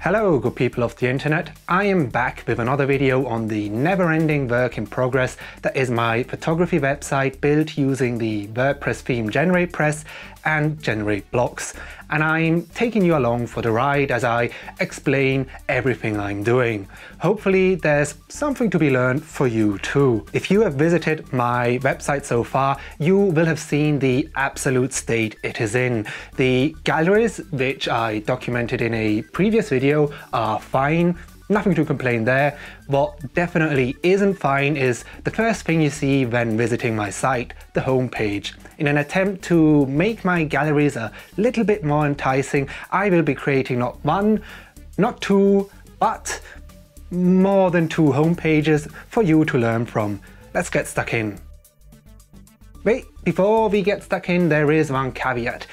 Hello, good people of the internet. I am back with another video on the never-ending work in progress that is my photography website built using the WordPress theme GeneratePress and GenerateBlocks. And I'm taking you along for the ride as I explain everything I'm doing. Hopefully there's something to be learned for you too. If you have visited my website so far, you will have seen the absolute state it is in. The galleries, which I documented in a previous video, are fine, nothing to complain there. What definitely isn't fine is the first thing you see when visiting my site, the homepage. In an attempt to make my galleries a little bit more enticing, I will be creating not one, not two, but more than two homepages for you to learn from. Let's get stuck in. Wait, before we get stuck in, there is one caveat.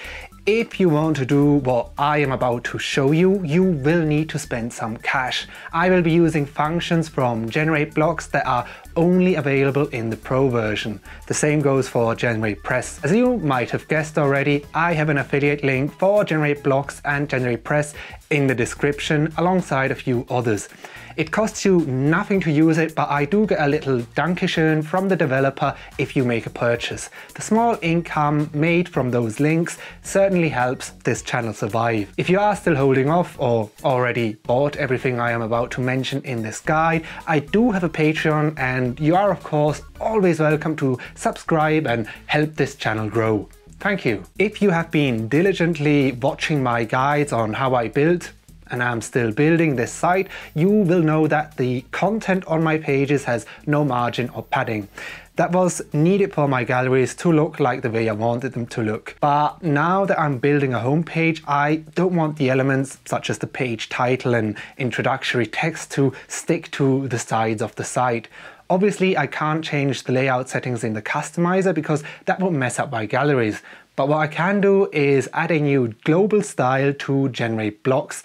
If you want to do what I am about to show you, you will need to spend some cash. I will be using functions from GenerateBlocks that are only available in the Pro version. The same goes for GeneratePress. As you might have guessed already, I have an affiliate link for GenerateBlocks and GeneratePress in the description alongside a few others. It costs you nothing to use it, but I do get a little Dankeschön from the developer if you make a purchase. The small income made from those links certainly helps this channel survive. If you are still holding off or already bought everything I am about to mention in this guide, I do have a Patreon and you are of course always welcome to subscribe and help this channel grow. Thank you. If you have been diligently watching my guides on how I built and I'm still building this site, you will know that the content on my pages has no margin or padding. That was needed for my galleries to look like the way I wanted them to look. But now that I'm building a homepage, I don't want the elements such as the page title and introductory text to stick to the sides of the site. Obviously, I can't change the layout settings in the customizer because that would mess up my galleries. But what I can do is add a new global style to GenerateBlocks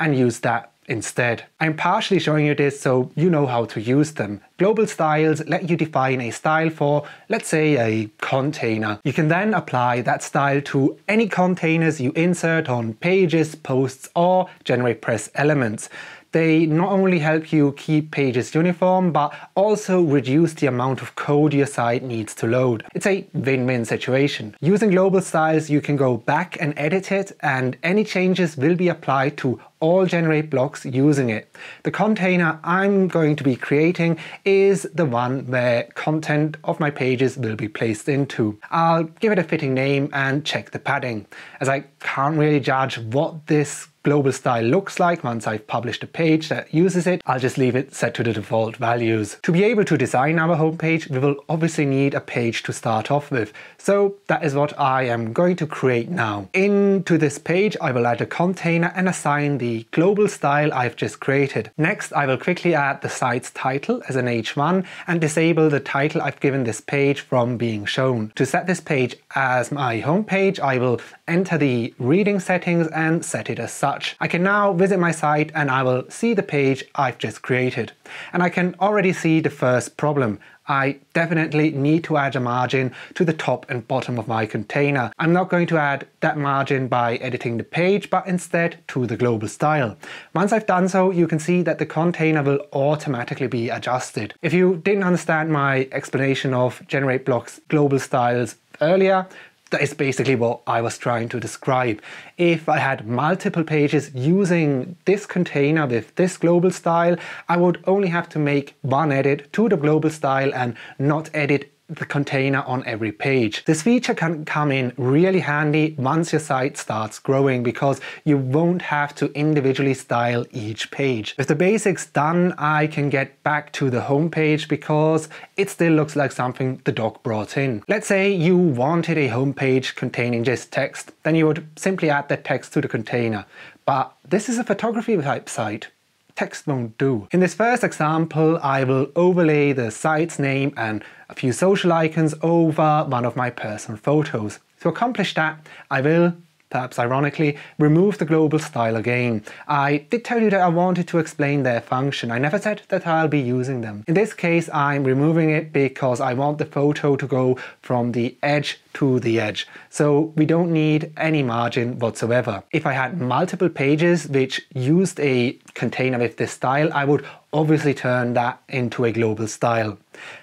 and use that instead. I'm partially showing you this so you know how to use them. Global styles let you define a style for, let's say, a container. You can then apply that style to any containers you insert on pages, posts or GeneratePress elements. They not only help you keep pages uniform, but also reduce the amount of code your site needs to load. It's a win-win situation. Using global styles, you can go back and edit it, and any changes will be applied to all GenerateBlocks using it. The container I'm going to be creating is the one where content of my pages will be placed into. I'll give it a fitting name and check the padding, as I can't really judge what this global style looks like once I've published a page that uses it. I'll just leave it set to the default values. To be able to design our homepage, we will obviously need a page to start off with. So that is what I am going to create now. Into this page, I will add a container and assign the global style I've just created. Next, I will quickly add the site's title as an H1 and disable the title I've given this page from being shown. To set this page as my homepage, I will enter the reading settings and set it as such. I can now visit my site and I will see the page I've just created. And I can already see the first problem. I definitely need to add a margin to the top and bottom of my container. I'm not going to add that margin by editing the page, but instead to the global style. Once I've done so, you can see that the container will automatically be adjusted. If you didn't understand my explanation of GenerateBlocks global styles earlier, that is basically what I was trying to describe. If I had multiple pages using this container with this global style, I would only have to make one edit to the global style and not edit the container on every page. This feature can come in really handy once your site starts growing because you won't have to individually style each page. With the basics done, I can get back to the homepage because it still looks like something the doc brought in. Let's say you wanted a homepage containing just text, then you would simply add that text to the container. But this is a photography website. Text won't do. In this first example, I will overlay the site's name and a few social icons over one of my personal photos. To accomplish that, I will perhaps ironically, remove the global style again. I did tell you that I wanted to explain their function. I never said that I'll be using them. In this case, I'm removing it because I want the photo to go from the edge to the edge. So we don't need any margin whatsoever. If I had multiple pages which used a container with this style, I would obviously turn that into a global style.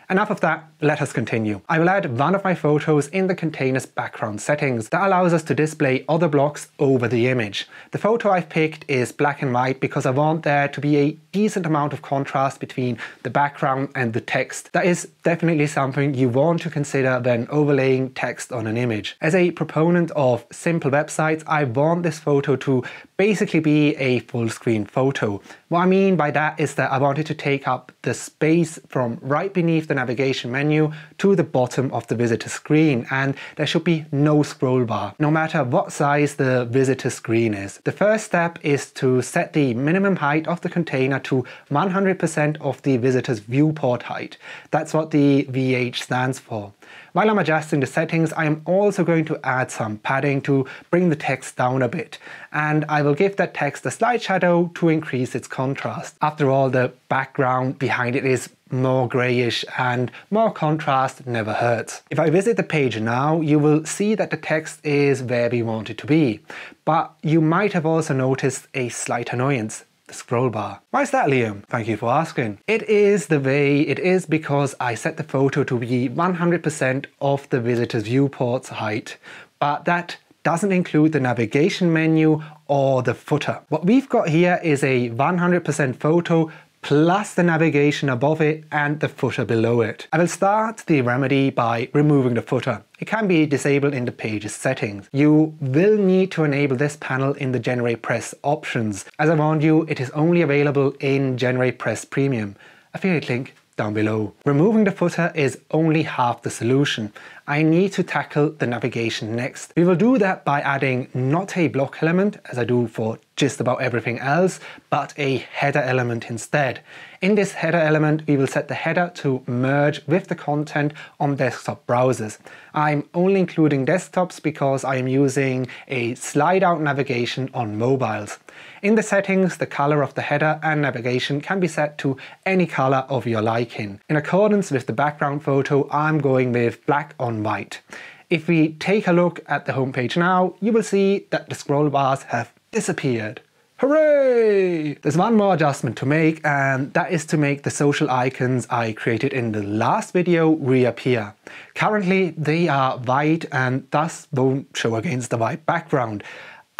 Enough of that, let us continue. I will add one of my photos in the container's background settings. That allows us to display other blocks over the image. The photo I've picked is black and white because I want there to be a decent amount of contrast between the background and the text. That is definitely something you want to consider when overlaying text on an image. As a proponent of simple websites, I want this photo to basically be a full screen photo. What I mean by that is that I want it to take up the space from right beneath the navigation menu to the bottom of the visitor screen, and there should be no scroll bar, no matter what size the visitor screen is. The first step is to set the minimum height of the container to 100% of the visitor's viewport height. That's what the VH stands for. While I'm adjusting the settings, I am also going to add some padding to bring the text down a bit, and I will give that text a slight shadow to increase its contrast. After all, the background behind it is more grayish, and more contrast never hurts. If I visit the page now, you will see that the text is where we want it to be, but you might have also noticed a slight annoyance. The scroll bar. Why is that, Liam? Thank you for asking. It is the way it is because I set the photo to be 100% of the visitor's viewport's height, but that doesn't include the navigation menu or the footer. What we've got here is a 100% photo plus the navigation above it and the footer below it. I will start the remedy by removing the footer. It can be disabled in the page's settings. You will need to enable this panel in the GeneratePress options. As I warned you, it is only available in GeneratePress Premium. Affiliate link down below. Removing the footer is only half the solution. I need to tackle the navigation next. We will do that by adding not a block element, as I do for just about everything else, but a header element instead. In this header element, we will set the header to merge with the content on desktop browsers. I'm only including desktops because I am using a slide out navigation on mobiles. In the settings, the color of the header and navigation can be set to any color of your liking. In accordance with the background photo, I'm going with black on white. If we take a look at the homepage now, you will see that the scroll bars have disappeared. Hooray! There's one more adjustment to make, and that is to make the social icons I created in the last video reappear. Currently, they are white and thus won't show against the white background.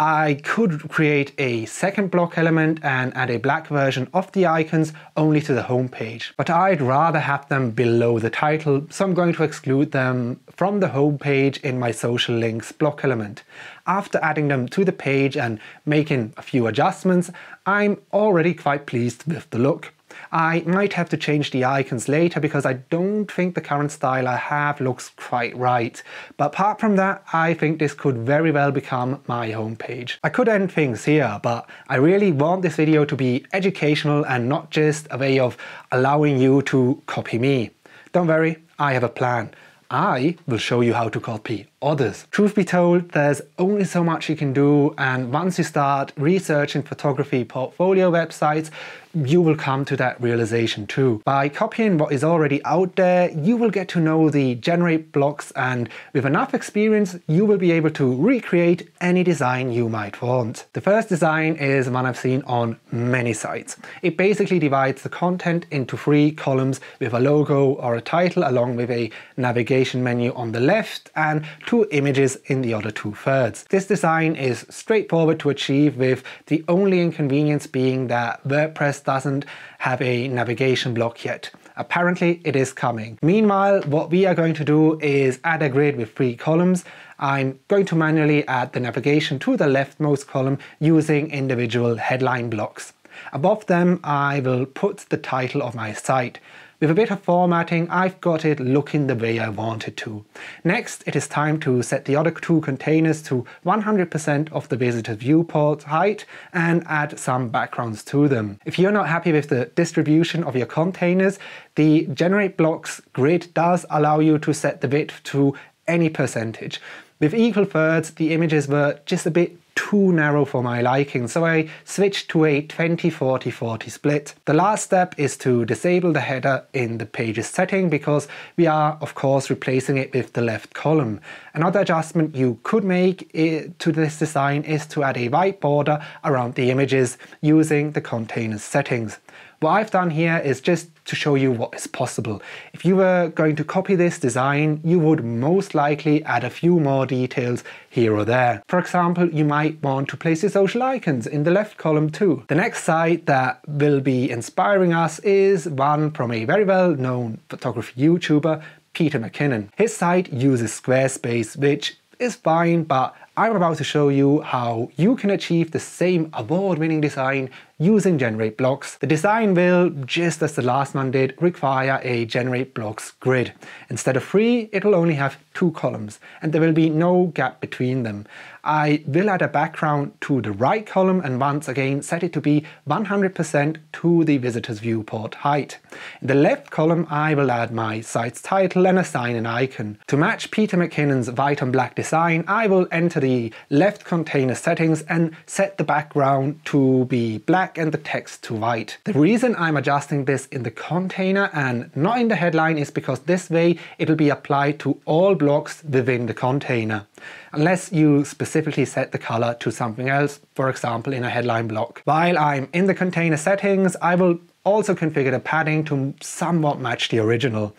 I could create a second block element and add a black version of the icons only to the homepage, but I'd rather have them below the title, so I'm going to exclude them from the homepage in my social links block element. After adding them to the page and making a few adjustments, I'm already quite pleased with the look. I might have to change the icons later because I don't think the current style I have looks quite right. But apart from that, I think this could very well become my homepage. I could end things here, but I really want this video to be educational and not just a way of allowing you to copy me. Don't worry, I have a plan. I will show you how to copy others. Truth be told, there's only so much you can do, and once you start researching photography portfolio websites, you will come to that realization too. By copying what is already out there, you will get to know the GenerateBlocks, and with enough experience, you will be able to recreate any design you might want. The first design is one I've seen on many sites. It basically divides the content into three columns with a logo or a title along with a navigation menu on the left and two images in the other two-thirds. This design is straightforward to achieve, with the only inconvenience being that WordPress doesn't have a navigation block yet. Apparently it is coming. Meanwhile, what we are going to do is add a grid with three columns. I'm going to manually add the navigation to the leftmost column using individual headline blocks. Above them, I will put the title of my site. With a bit of formatting, I've got it looking the way I want it to. Next, it is time to set the other two containers to 100% of the visitor viewport height and add some backgrounds to them. If you're not happy with the distribution of your containers, the GenerateBlocks grid does allow you to set the width to any percentage. With equal thirds, the images were just a bit too narrow for my liking, so I switched to a 20-40-40 split. The last step is to disable the header in the page's setting, because we are of course replacing it with the left column. Another adjustment you could make to this design is to add a white border around the images using the container's settings. What I've done here is just to show you what is possible. If you were going to copy this design, you would most likely add a few more details here or there. For example, you might want to place your social icons in the left column too. The next site that will be inspiring us is one from a very well-known photography YouTuber, Peter McKinnon. His site uses Squarespace, which is fine, but I'm about to show you how you can achieve the same award-winning design using GenerateBlocks. The design will, just as the last one did, require a GenerateBlocks grid. Instead of three, it will only have two columns, and there will be no gap between them. I will add a background to the right column and once again set it to be 100% to the visitor's viewport height. In the left column, I will add my site's title and assign an icon. To match Peter McKinnon's white on black design, I will enter the left container settings and set the background to be black and the text to white. The reason I'm adjusting this in the container and not in the headline is because this way it'll be applied to all blocks within the container, unless you specifically set the color to something else, for example in a headline block. While I'm in the container settings, I will also configure the padding to somewhat match the original.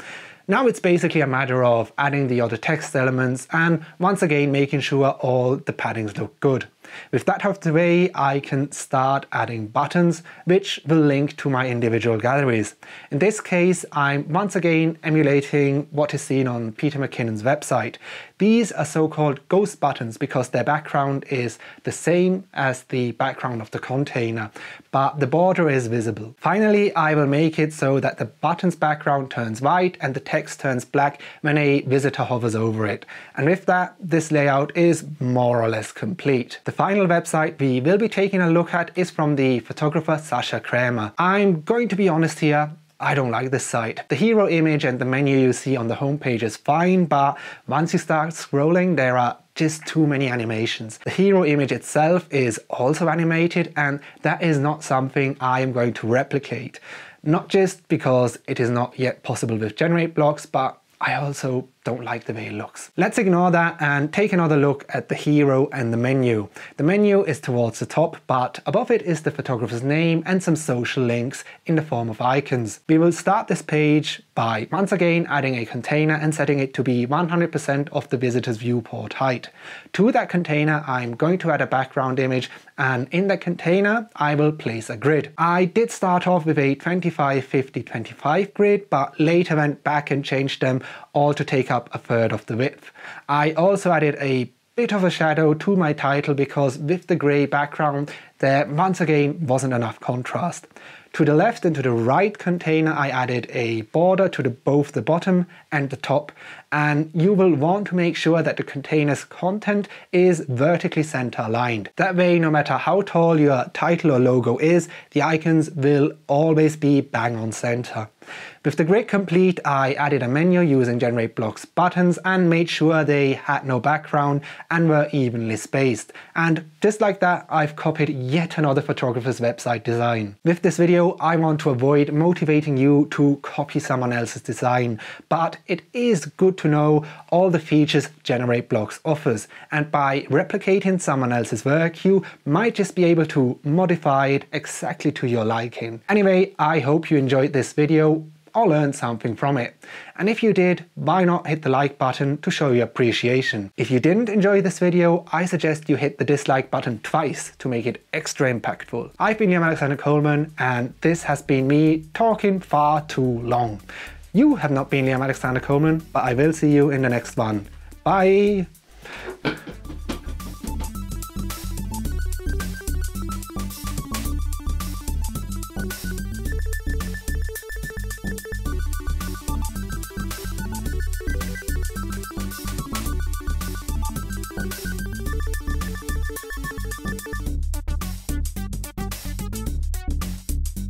Now it's basically a matter of adding the other text elements and once again making sure all the paddings look good. With that out of the way, I can start adding buttons which will link to my individual galleries. In this case, I'm once again emulating what is seen on Peter McKinnon's website. These are so-called ghost buttons because their background is the same as the background of the container, but the border is visible. Finally, I will make it so that the button's background turns white and the text turns black when a visitor hovers over it. And with that, this layout is more or less complete. The final website we will be taking a look at is from the photographer Sasha Kramer. I'm going to be honest here, I don't like this site. The hero image and the menu you see on the homepage is fine, but once you start scrolling, there are just too many animations. The hero image itself is also animated, and that is not something I am going to replicate. Not just because it is not yet possible with GenerateBlocks, but I also don't like the way it looks. Let's ignore that and take another look at the hero and the menu. The menu is towards the top, but above it is the photographer's name and some social links in the form of icons. We will start this page by once again adding a container and setting it to be 100% of the visitor's viewport height. To that container, I'm going to add a background image, and in that container, I will place a grid. I did start off with a 25-50-25 grid, but later went back and changed them all to take up a third of the width. I also added a bit of a shadow to my title because with the grey background there once again wasn't enough contrast. To the left and to the right container I added a border to both the bottom and the top, and you will want to make sure that the container's content is vertically center aligned. That way, no matter how tall your title or logo is, the icons will always be bang on center. With the grid complete, I added a menu using GenerateBlocks buttons and made sure they had no background and were evenly spaced. And just like that, I've copied yet another photographer's website design. With this video, I want to avoid motivating you to copy someone else's design, but it is good to know all the features GenerateBlocks offers, and by replicating someone else's work, you might just be able to modify it exactly to your liking. Anyway, I hope you enjoyed this video or learned something from it. And if you did, why not hit the like button to show your appreciation? If you didn't enjoy this video, I suggest you hit the dislike button twice to make it extra impactful. I've been Liam Alexander Colman, and this has been me talking far too long. You have not been Liam Alexander Colman, but I will see you in the next one. Bye!